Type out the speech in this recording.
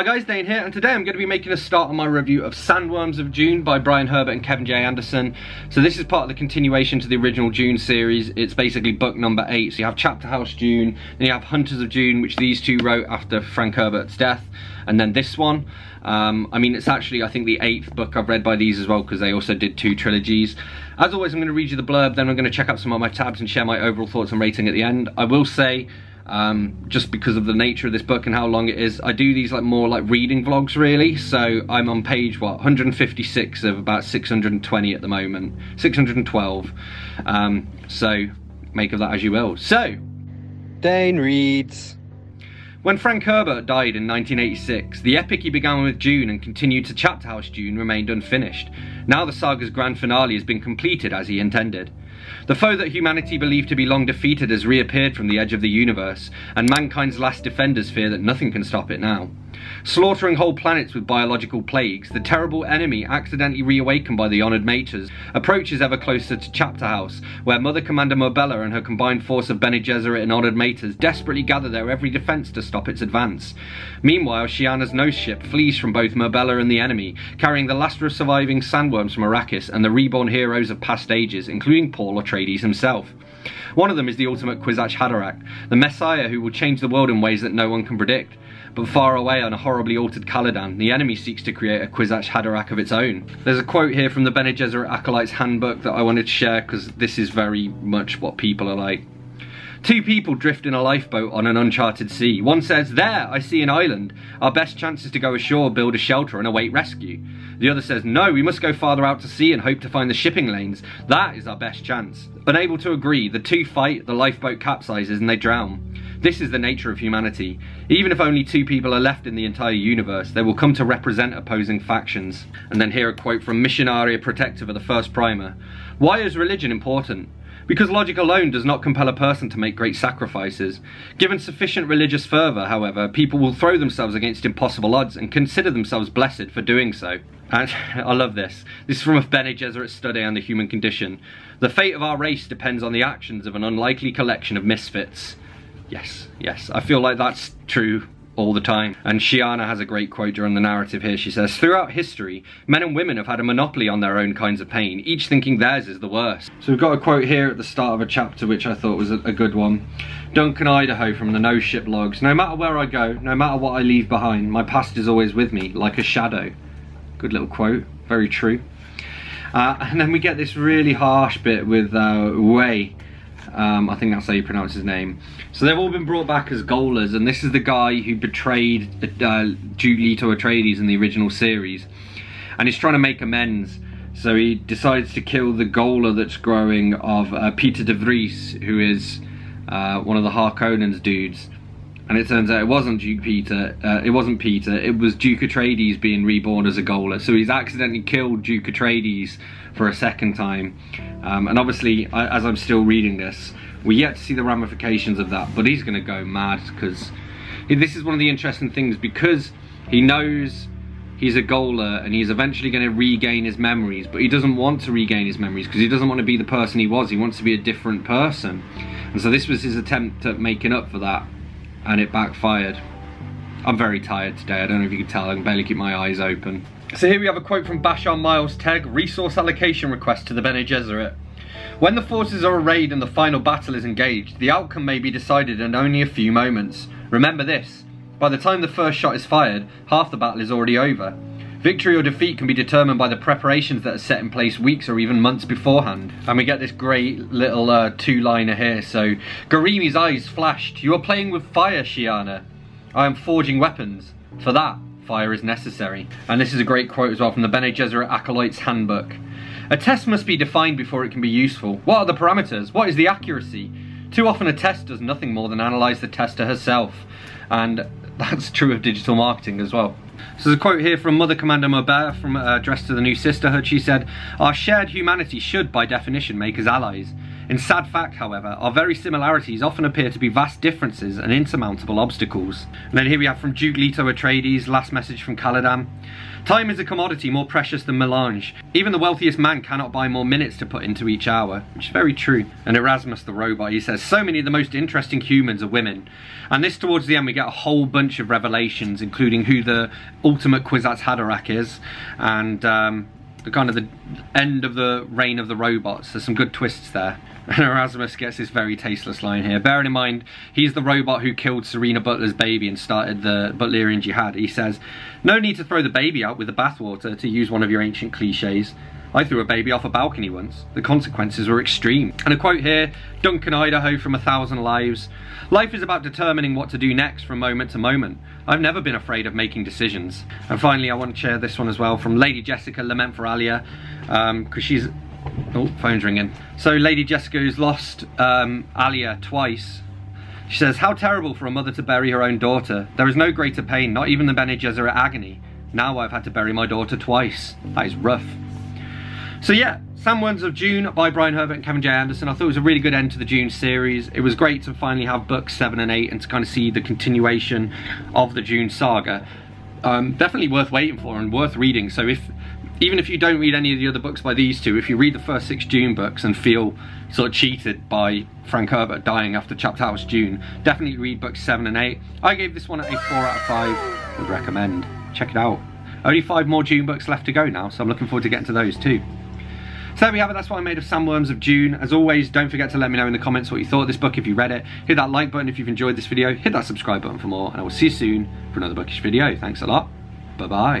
Hi guys, Dane here, and today I'm going to be making a start on my review of Sandworms of Dune by Brian Herbert and Kevin J. Anderson. So this is part of the continuation to the original Dune series. It's basically book number 8. So you have Chapterhouse Dune, then you have Hunters of Dune, which these two wrote after Frank Herbert's death, and then this one. I mean, it's actually, I think, the 8th book I've read by these as well, because they also did 2 trilogies. As always, I'm going to read you the blurb, then I'm going to check out some of my tabs and share my overall thoughts and rating at the end. I will say, just because of the nature of this book and how long it is, I do these like more like reading vlogs really, so I'm on page, what, 156 of about 620 at the moment, 612, so make of that as you will. So, Dane reads. When Frank Herbert died in 1986, the epic he began with Dune and continued to Chapterhouse Dune remained unfinished. Now the saga's grand finale has been completed as he intended. The foe that humanity believed to be long defeated has reappeared from the edge of the universe, and mankind's last defenders fear that nothing can stop it now. Slaughtering whole planets with biological plagues, the terrible enemy, accidentally reawakened by the Honored Maters, approaches ever closer to Chapterhouse, where Mother Commander Murbella and her combined force of Bene Gesserit and Honored Maters desperately gather their every defence to stop its advance. Meanwhile, Shiana's nose ship flees from both Murbella and the enemy, carrying the last surviving sandworms from Arrakis and the reborn heroes of past ages, including Paul Atreides himself. One of them is the ultimate Kwisatz Haderach, the messiah who will change the world in ways that no one can predict. But far away on a horribly altered Caladan, the enemy seeks to create a Kwisatz Haderach of its own. There's a quote here from the Bene Gesserit Acolytes handbook that I wanted to share because this is very much what people are like. Two people drift in a lifeboat on an uncharted sea. One says, "There, I see an island. Our best chance is to go ashore, build a shelter and await rescue." The other says, "No, we must go farther out to sea and hope to find the shipping lanes. That is our best chance." Unable to agree, the two fight, the lifeboat capsizes and they drown. This is the nature of humanity. Even if only 2 people are left in the entire universe, they will come to represent opposing factions. And then here a quote from Missionaria Protectiva, the first primer. "Why is religion important? Because logic alone does not compel a person to make great sacrifices. Given sufficient religious fervour, however, people will throw themselves against impossible odds and consider themselves blessed for doing so." And I love this. This is from a Bene Gesserit study on the human condition. "The fate of our race depends on the actions of an unlikely collection of misfits." Yes, yes, I feel like that's true all the time. And Shiana has a great quote during the narrative here. She says, "Throughout history, men and women have had a monopoly on their own kinds of pain, each thinking theirs is the worst." So we've got a quote here at the start of a chapter which I thought was a good one. Duncan Idaho from the No Ship Logs. "No matter where I go, no matter what I leave behind, my past is always with me, like a shadow." Good little quote, very true. And then we get this really harsh bit with Wei. I think that's how you pronounce his name. So they've all been brought back as Goalers, and this is the guy who betrayed Duke Leto Atreides in the original series. And he's trying to make amends, so he decides to kill the Goaler that's growing of Peter de Vries, who is one of the Harkonnens dudes. And it turns out it wasn't Peter, it was Duke Atreides being reborn as a Goaler. So he's accidentally killed Duke Atreides for a second time. And obviously, as I'm still reading this, we're yet to see the ramifications of that. But he's going to go mad, because this is one of the interesting things, because he knows he's a Goaler and he's eventually going to regain his memories. But he doesn't want to regain his memories because he doesn't want to be the person he was. He wants to be a different person. And so this was his attempt at making up for that. And it backfired. I'm very tired today, I don't know if you can tell, I can barely keep my eyes open. So here we have a quote from Bashar Miles Teg, resource allocation request to the Bene Gesserit. "When the forces are arrayed and the final battle is engaged, the outcome may be decided in only a few moments. Remember this, by the time the first shot is fired, half the battle is already over. Victory or defeat can be determined by the preparations that are set in place weeks or even months beforehand." And we get this great little two-liner here. So, "Garimi's eyes flashed. You are playing with fire, Shiana. I am forging weapons. For that, fire is necessary." And this is a great quote as well from the Bene Gesserit Acolytes handbook. "A test must be defined before it can be useful. What are the parameters? What is the accuracy? Too often a test does nothing more than analyse the tester herself." And that's true of digital marketing as well. So there's a quote here from Mother Commander Murbella from Address to the New Sisterhood. She said, "Our shared humanity should, by definition, make us allies. In sad fact, however, our very similarities often appear to be vast differences and insurmountable obstacles. And then here we have from Duke Leto Atreides, last message from Caladan. Time is a commodity more precious than melange. Even the wealthiest man cannot buy more minutes to put into each hour, which is very true. And Erasmus the robot, he says, so many of the most interesting humans are women. And this towards the end we get a whole bunch of revelations, including who the ultimate Kwisatz Haderach is, and the end of the reign of the robots. There's some good twists there. And Erasmus gets this very tasteless line here. Bearing in mind, he's the robot who killed Serena Butler's baby and started the Butlerian Jihad. He says, no need to throw the baby out with the bathwater, to use one of your ancient cliches. I threw a baby off a balcony once. The consequences were extreme. And a quote here, Duncan Idaho from A Thousand Lives. Life is about determining what to do next from moment to moment. I've never been afraid of making decisions. And finally, I want to share this one as well from Lady Jessica, Lament for Alia, because she's... Oh, phone's ringing. So Lady Jessica, who's lost Alia twice, she says, how terrible for a mother to bury her own daughter. There is no greater pain, not even the Bene Gesserit agony. Now I've had to bury my daughter twice. That is rough. So yeah, Sandworms of Dune by Brian Herbert and Kevin J. Anderson. I thought it was a really good end to the Dune series. It was great to finally have books 7 and 8 and to kind of see the continuation of the Dune saga. Definitely worth waiting for and worth reading. So even if you don't read any of the other books by these two, if you read the first 6 Dune books and feel sort of cheated by Frank Herbert dying after Chapterhouse Dune, definitely read books 7 and 8. I gave this one a 4 out of 5. Would recommend. Check it out. Only 5 more Dune books left to go now, so I'm looking forward to getting to those too. So there we have it, that's what I made of Sandworms of Dune. As always, don't forget to let me know in the comments what you thought of this book if you read it. Hit that like button if you've enjoyed this video, hit that subscribe button for more, and I will see you soon for another bookish video. Thanks a lot, bye bye.